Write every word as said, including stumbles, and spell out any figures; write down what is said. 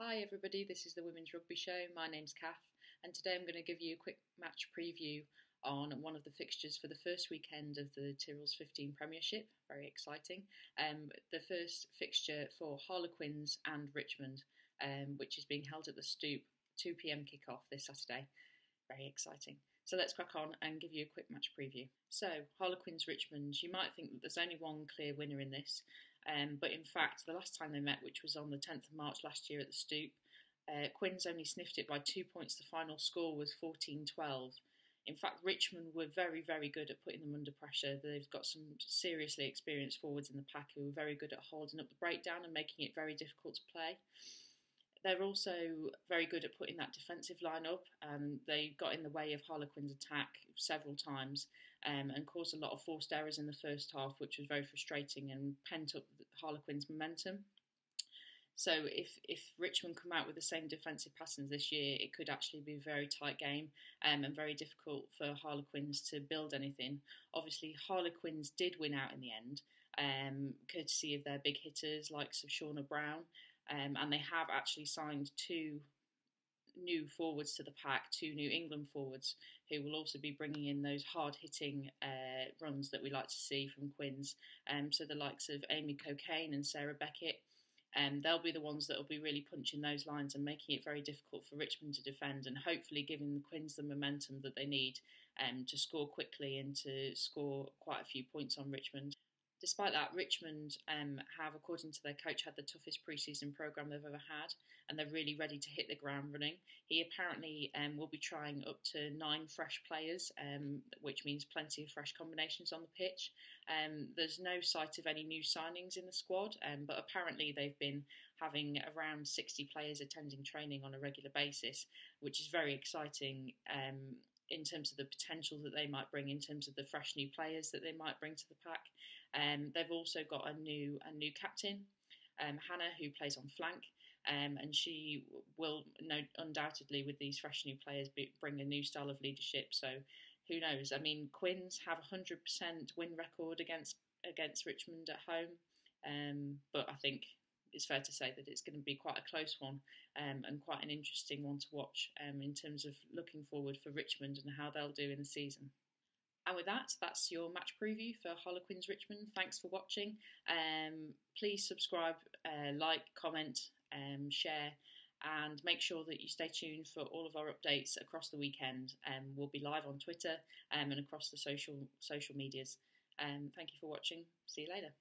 Hi everybody, this is the Women's Rugby Show. My name's Kath and today I'm going to give you a quick match preview on one of the fixtures for the first weekend of the Tyrrells fifteen Premiership. Very exciting. Um, the first fixture for Harlequins and Richmond, um, which is being held at the Stoop, two p m kickoff this Saturday. Very exciting. So let's crack on and give you a quick match preview. So, Harlequins Richmond, you might think that there's only one clear winner in this. Um, but in fact, the last time they met, which was on the tenth of March last year at the Stoop, uh, Quins only sniffed it by two points. The final score was fourteen twelve. In fact, Richmond were very, very good at putting them under pressure. They've got some seriously experienced forwards in the pack who are very good at holding up the breakdown and making it very difficult to play. They're also very good at putting that defensive line up, and they got in the way of Harlequin's attack several times um, and caused a lot of forced errors in the first half, which was very frustrating and pent up Harlequin's momentum. So if, if Richmond come out with the same defensive patterns this year, it could actually be a very tight game um, and very difficult for Harlequins to build anything. Obviously, Harlequins did win out in the end, um, courtesy of their big hitters, likes of Shauna Brown. Um, and they have actually signed two new forwards to the pack, two New England forwards, who will also be bringing in those hard-hitting uh, runs that we like to see from Quins. Um, so the likes of Amy Cocaine and Sarah Beckett, um, they'll be the ones that will be really punching those lines and making it very difficult for Richmond to defend, and hopefully giving the Quins the momentum that they need um, to score quickly and to score quite a few points on Richmond. Despite that, Richmond um, have, according to their coach, had the toughest pre-season programme they've ever had, and they're really ready to hit the ground running. He apparently um, will be trying up to nine fresh players, um, which means plenty of fresh combinations on the pitch. Um, there's no sight of any new signings in the squad, um, but apparently they've been having around sixty players attending training on a regular basis, which is very exciting um, in terms of the potential that they might bring, in terms of the fresh new players that they might bring to the pack. Um, they've also got a new a new captain, um, Hannah, who plays on flank, um, and she will no, undoubtedly, with these fresh new players, be, bring a new style of leadership. So who knows? I mean, Quins have a one hundred percent win record against against Richmond at home, um, but I think it's fair to say that it's going to be quite a close one um, and quite an interesting one to watch um, in terms of looking forward for Richmond and how they'll do in the season. And with that, that's your match preview for Harlequins Richmond. Thanks for watching. Um, please subscribe, uh, like, comment, um, share, and make sure that you stay tuned for all of our updates across the weekend. Um, we'll be live on Twitter um, and across the social social medias. Um, thank you for watching. See you later.